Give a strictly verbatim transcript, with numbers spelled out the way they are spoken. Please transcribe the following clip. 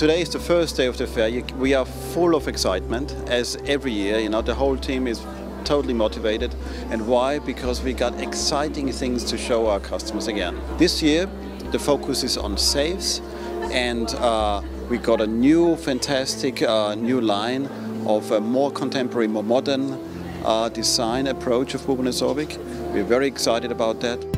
Today is the first day of the fair. We are full of excitement, as every year. You know, the whole team is totally motivated. And why? Because we got exciting things to show our customers again. This year, the focus is on safes, and uh, we got a new, fantastic uh, new line of a more contemporary, more modern uh, design approach of Buben and Zorweg. We're very excited about that.